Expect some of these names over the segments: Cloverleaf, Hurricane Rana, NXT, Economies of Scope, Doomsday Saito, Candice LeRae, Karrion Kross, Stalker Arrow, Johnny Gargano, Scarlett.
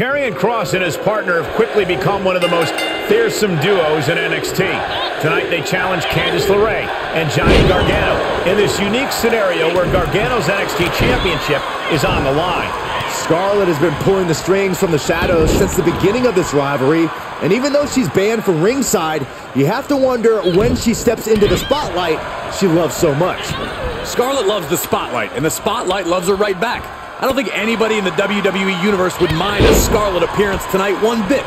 Karrion Kross and his partner have quickly become one of the most fearsome duos in NXT. Tonight they challenge Candice LeRae and Johnny Gargano in this unique scenario where Gargano's NXT championship is on the line. Scarlett has been pulling the strings from the shadows since the beginning of this rivalry, and even though she's banned from ringside, you have to wonder when she steps into the spotlight she loves so much. Scarlett loves the spotlight, and the spotlight loves her right back. I don't think anybody in the WWE Universe would mind a Scarlett appearance tonight one bit.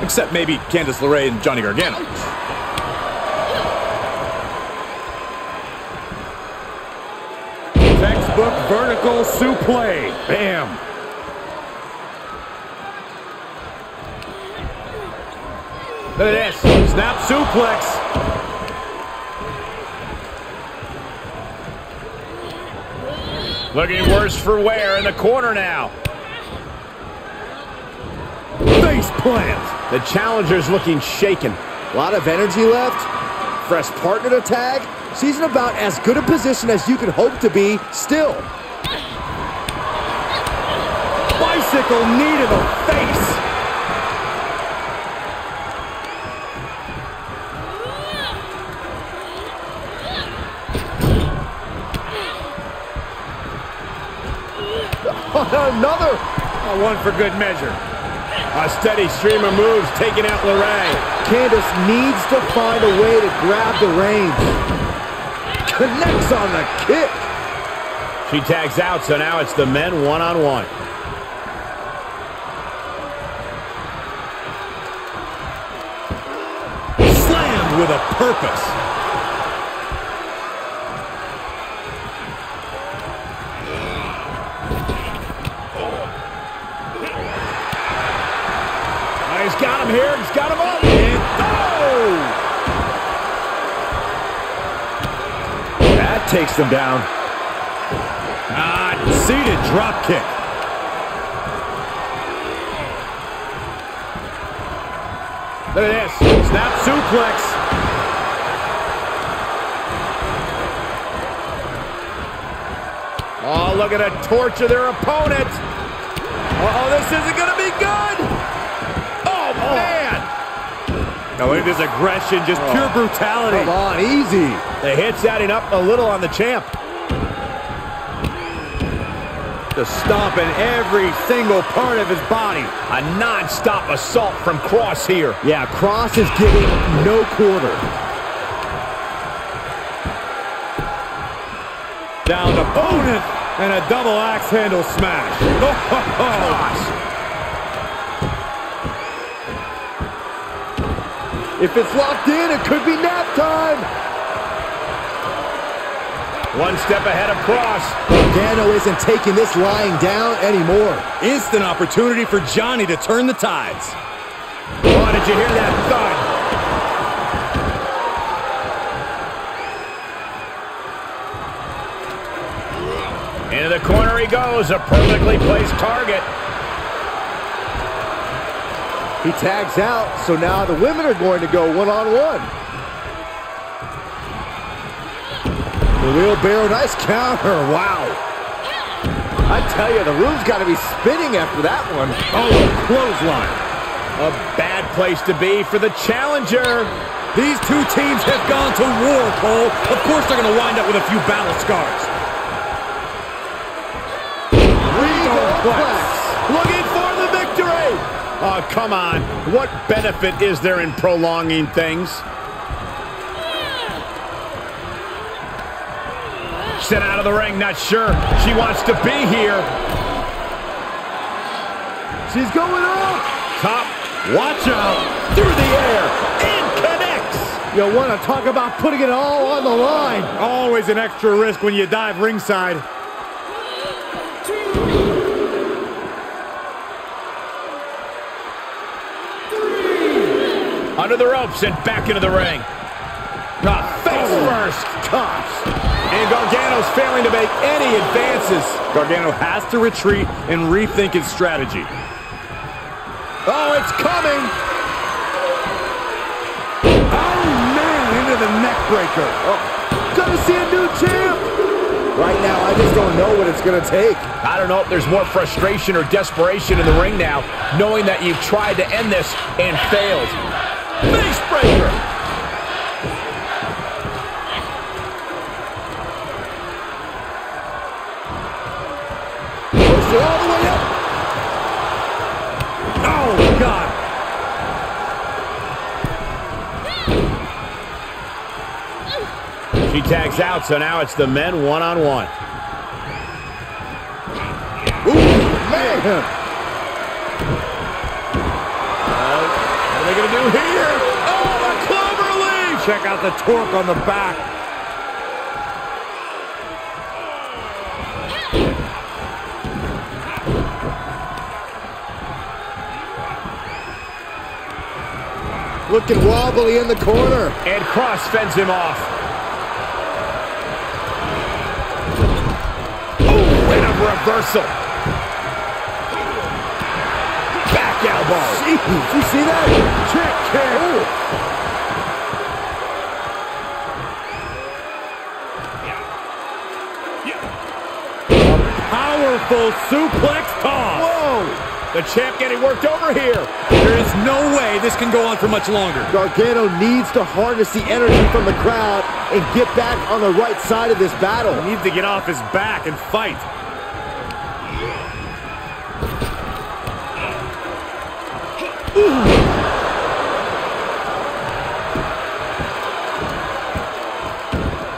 Except maybe Candice LeRae and Johnny Gargano. Textbook vertical suplex. Bam. Look at this. Snap suplex. Looking worse for wear in the corner now. Face plant. The challenger's looking shaken. A lot of energy left. Fresh partner to tag. She's in about as good a position as you could hope to be still. Bicycle knee to the face. Another one for good measure. A steady stream of moves taking out LeRae. Candice needs to find a way to grab the reins. Connects on the kick. She tags out, so now it's the men one-on-one. Slammed with a purpose. Got him here, he's got him up, and oh! That takes them down. Ah, seated drop kick. Look at this, snap suplex. Oh, look at a torture their opponent. Uh-oh, this isn't gonna be good. Oh, man! Now look at this aggression, just pure brutality. Come on, easy. The hit's adding up a little on the champ. Just stomping every single part of his body. A non-stop assault from Kross here. Yeah, Kross is giving no quarter. Down to opponent and a double axe handle smash. Oh, gosh. If it's locked in, it could be nap time. One step ahead of Kross. Gargano isn't taking this lying down anymore. Instant opportunity for Johnny to turn the tides. Oh, did you hear that thud? Into the corner he goes, a perfectly placed target. He tags out, so now the women are going to go one-on-one. The wheelbarrow, nice counter, wow. I tell you, the room's got to be spinning after that one. Oh, clothesline. A bad place to be for the challenger. These two teams have gone to war, Cole. Of course they're going to wind up with a few battle scars. Regal Flex. Looking for the victory. Oh, come on. What benefit is there in prolonging things? Sent out of the ring, not sure she wants to be here. She's going up. Top, watch out. Through the air, and connects. You want to talk about putting it all on the line. Always an extra risk when you dive ringside. Under the ropes and back into the ring. Face first. Tops. And Gargano's failing to make any advances. Gargano has to retreat and rethink his strategy. Oh, it's coming. Oh, man, into the neck breaker. Oh. Gonna see a new champ. Right now, I just don't know what it's going to take. I don't know if there's more frustration or desperation in the ring now, knowing that you've tried to end this and failed. Face breaker! All the way up. Oh, God. She tags out, so now it's the men one-on-one. Ooh, man. What are they going to do here? Oh, the Cloverleaf. Check out the torque on the back. Looking wobbly in the corner. And Kross fends him off. Oh, and a reversal. Back elbow. Jeez, did you see that? Trick kick. A powerful suplex toss. Whoa. The champ getting worked over here. There is no way this can go on for much longer. Gargano needs to harness the energy from the crowd and get back on the right side of this battle. He needs to get off his back and fight.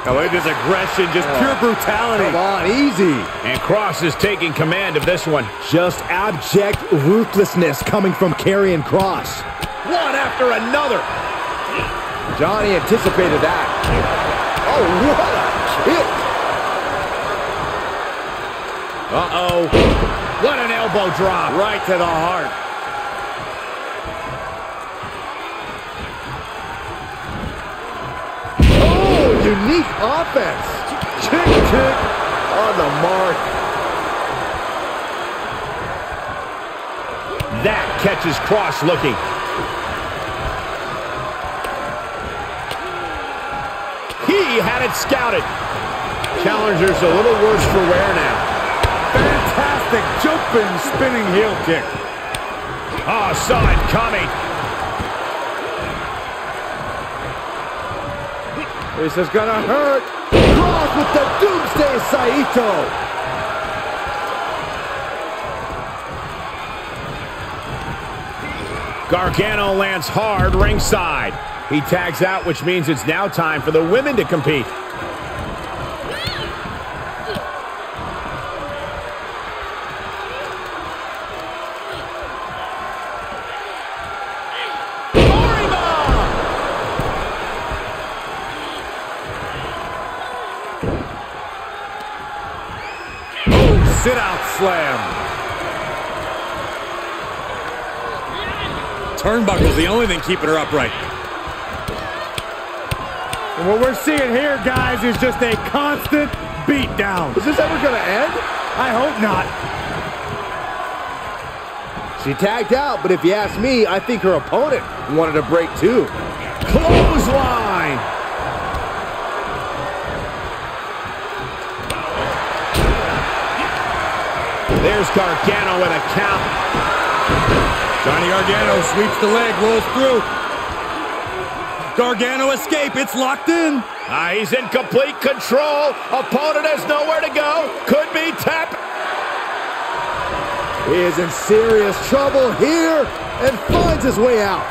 Now look at this aggression, just pure brutality. Come on, easy. And Kross is taking command of this one. Just abject ruthlessness coming from Karrion Kross. One after another. Johnny anticipated that. Oh, what a kick. Uh-oh. What an elbow drop. Right to the heart. Unique offense. Kick on the mark. That catches Kross looking. He had it scouted. Challenger's a little worse for wear now. Fantastic jumping, spinning heel kick. Ah, saw it coming. This is gonna hurt. Kross with the Doomsday Saito. Gargano lands hard ringside. He tags out, which means it's now time for the women to compete. Sit-out slam. Turnbuckle's the only thing keeping her upright. And what we're seeing here, guys, is just a constant beatdown. Is this ever going to end? I hope not. She tagged out, but if you ask me, I think her opponent wanted a break too. Clothesline. There's Gargano with a count. Johnny Gargano sweeps the leg, rolls through. Gargano escape, it's locked in. He's in complete control. Opponent has nowhere to go. Could be tap. He is in serious trouble here and finds his way out.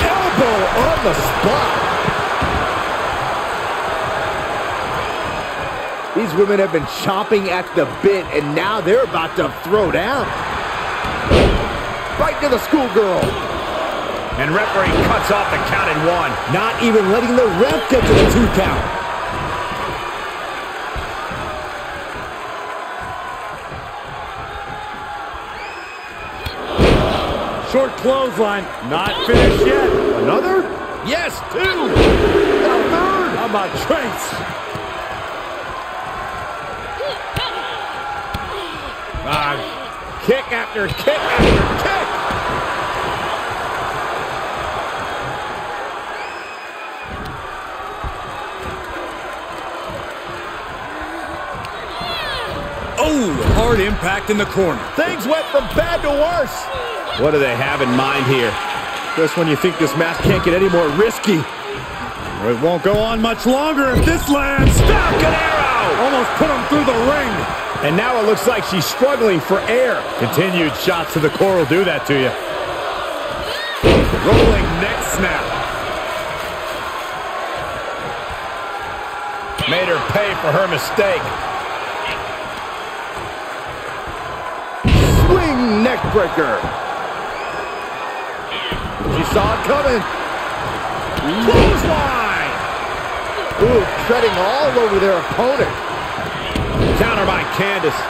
Elbow on the spot. These women have been chomping at the bit, and now they're about to throw down. Right to the schoolgirl. And referee cuts off the count at one. Not even letting the ref get to the 2 count. Short clothesline. Not finished yet. Another? Yes, 2. A third. How about Trace? Kick after kick after kick. Impact in the corner. Things went from bad to worse. What do they have in mind here? Just when you think this match can't get any more risky. It won't go on much longer if this lands. Stalker Arrow! Almost put him through the ring. And now it looks like she's struggling for air. Continued shots to the core will do that to you. Rolling neck snap. Made her pay for her mistake. Swing neck breaker. She saw it coming. Clothesline. Ooh, treading all over their opponent. Counter by Candice.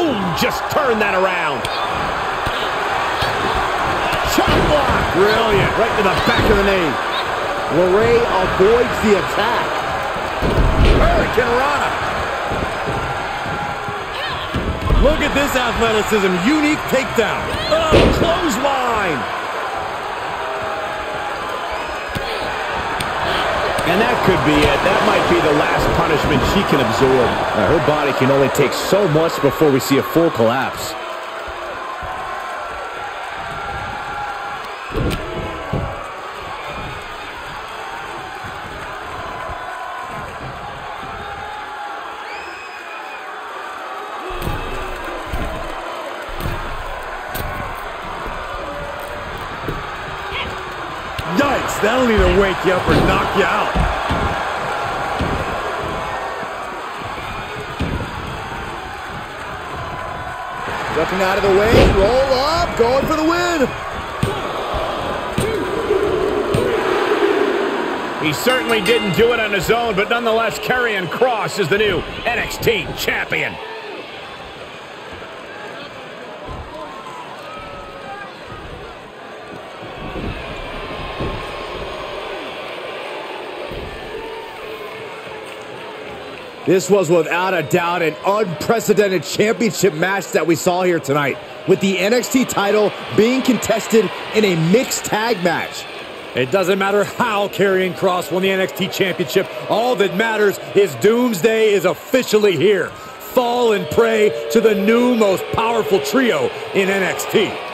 Oh, just turn that around. Chop block. Brilliant. Right to the back of the knee. LeRae avoids the attack. Hurricane Rana. Look at this athleticism. Unique takedown. Oh, clothesline. And that could be it. That might be the last punishment she can absorb. Her body can only take so much before we see a full collapse. That'll either wake you up or knock you out. Ducking out of the way, roll up, going for the win. He certainly didn't do it on his own, but nonetheless, Karrion Kross is the new NXT champion. This was without a doubt an unprecedented championship match that we saw here tonight, with the NXT title being contested in a mixed tag match. It doesn't matter how Karrion Kross won the NXT championship. All that matters is Doomsday is officially here. Fall and prey to the new most powerful trio in NXT.